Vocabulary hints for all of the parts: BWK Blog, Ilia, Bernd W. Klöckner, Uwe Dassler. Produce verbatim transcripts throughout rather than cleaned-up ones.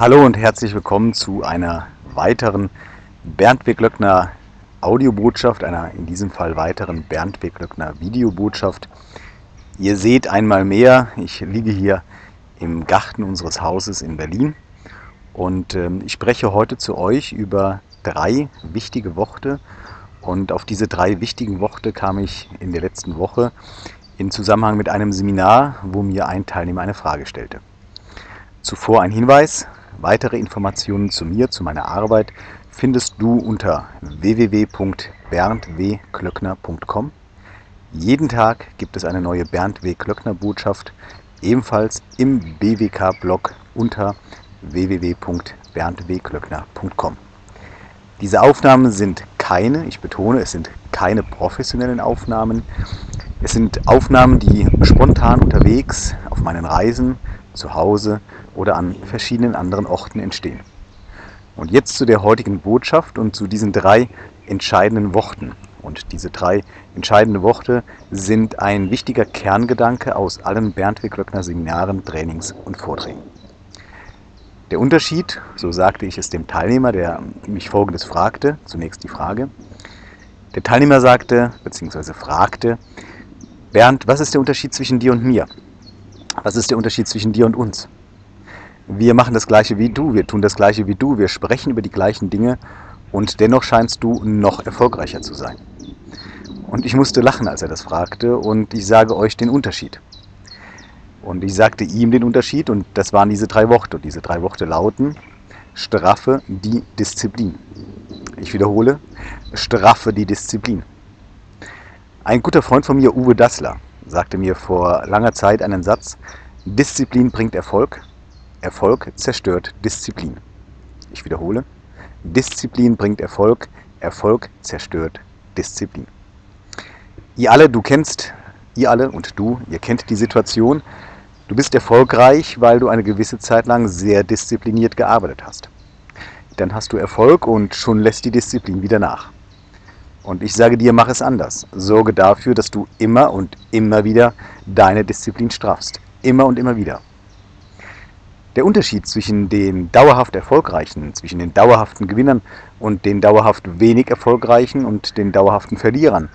Hallo und herzlich willkommen zu einer weiteren Bernd W. Klöckner Audiobotschaft, einer in diesem Fall weiteren Bernd W. Klöckner Videobotschaft. Ihr seht einmal mehr, ich liege hier im Garten unseres Hauses in Berlin und ähm, ich spreche heute zu euch über drei wichtige Worte, und auf diese drei wichtigen Worte kam ich in der letzten Woche in Zusammenhang mit einem Seminar, wo mir ein Teilnehmer eine Frage stellte. Zuvor ein Hinweis: Weitere Informationen zu mir, zu meiner Arbeit, findest du unter w w w punkt bernd w klöckner punkt com. Jeden Tag gibt es eine neue Bernd W. Klöckner Botschaft, ebenfalls im B W K Blog unter w w w punkt bernd w klöckner punkt com. Diese Aufnahmen sind keine, ich betone, es sind keine professionellen Aufnahmen. Es sind Aufnahmen, die spontan unterwegs auf meinen Reisen, zu Hause oder an verschiedenen anderen Orten entstehen. Und jetzt zu der heutigen Botschaft und zu diesen drei entscheidenden Worten. Und diese drei entscheidenden Worte sind ein wichtiger Kerngedanke aus allen Bernd W. Klöckner Seminaren, Trainings und Vorträgen. Der Unterschied, so sagte ich es dem Teilnehmer, der mich Folgendes fragte, zunächst die Frage. Der Teilnehmer sagte, bzw. fragte: Bernd, was ist der Unterschied zwischen dir und mir? Was ist der Unterschied zwischen dir und uns? Wir machen das Gleiche wie du, wir tun das Gleiche wie du, wir sprechen über die gleichen Dinge und dennoch scheinst du noch erfolgreicher zu sein. Und ich musste lachen, als er das fragte, und ich sage euch den Unterschied. Und ich sagte ihm den Unterschied, und das waren diese drei Worte. Und diese drei Worte lauten: straffe die Disziplin. Ich wiederhole, straffe die Disziplin. Ein guter Freund von mir, Uwe Dassler, sagte mir vor langer Zeit einen Satz: Disziplin bringt Erfolg, Erfolg zerstört Disziplin. Ich wiederhole, Disziplin bringt Erfolg, Erfolg zerstört Disziplin. Ihr alle, du kennst, ihr alle und du, ihr kennt die Situation. Du bist erfolgreich, weil du eine gewisse Zeit lang sehr diszipliniert gearbeitet hast. Dann hast du Erfolg und schon lässt die Disziplin wieder nach. Und ich sage dir, mach es anders. Sorge dafür, dass du immer und immer wieder deine Disziplin strafst. Immer und immer wieder. Der Unterschied zwischen den dauerhaft Erfolgreichen, zwischen den dauerhaften Gewinnern und den dauerhaft wenig Erfolgreichen und den dauerhaften Verlierern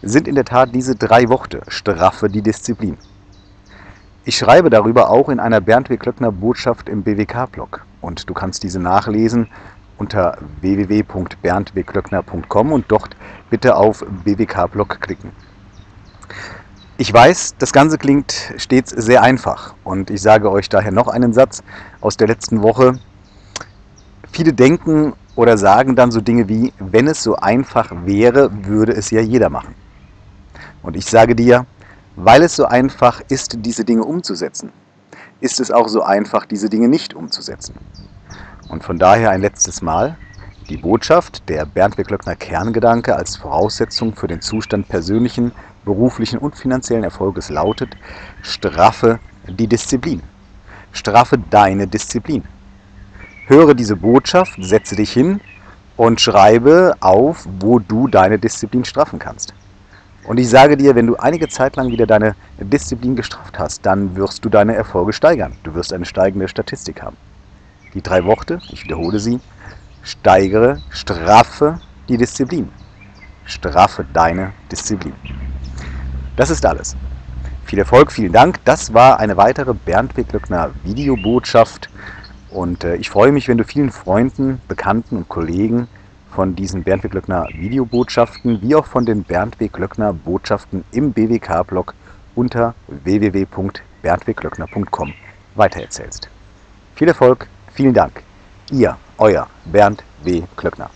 sind in der Tat diese drei Worte: straffe die Disziplin. Ich schreibe darüber auch in einer Bernd W. Klöckner Botschaft im B W K Blog. Und du kannst diese nachlesen unter w w w punkt bernd w klöckner punkt com und dort bitte auf B W K-Blog klicken. Ich weiß, das Ganze klingt stets sehr einfach, und ich sage euch daher noch einen Satz aus der letzten Woche. Viele denken oder sagen dann so Dinge wie: wenn es so einfach wäre, würde es ja jeder machen. Und ich sage dir, weil es so einfach ist, diese Dinge umzusetzen, ist es auch so einfach, diese Dinge nicht umzusetzen. Und von daher ein letztes Mal die Botschaft, der Bernd W. Klöckner Kerngedanke als Voraussetzung für den Zustand persönlichen, beruflichen und finanziellen Erfolges lautet: straffe die Disziplin. Straffe deine Disziplin. Höre diese Botschaft, setze dich hin und schreibe auf, wo du deine Disziplin straffen kannst. Und ich sage dir, wenn du einige Zeit lang wieder deine Disziplin gestrafft hast, dann wirst du deine Erfolge steigern. Du wirst eine steigende Statistik haben. Die drei Worte, ich wiederhole sie: steigere, straffe die Disziplin. Straffe deine Disziplin. Das ist alles. Viel Erfolg, vielen Dank. Das war eine weitere Bernd W. Klöckner Videobotschaft. Und ich freue mich, wenn du vielen Freunden, Bekannten und Kollegen von diesen Bernd W. Klöckner Videobotschaften wie auch von den Bernd W. Klöckner Botschaften im B W K-Blog unter w w w punkt bernd w klöckner punkt com weitererzählst. Viel Erfolg. Vielen Dank. Ihr, euer Bernd W. Klöckner.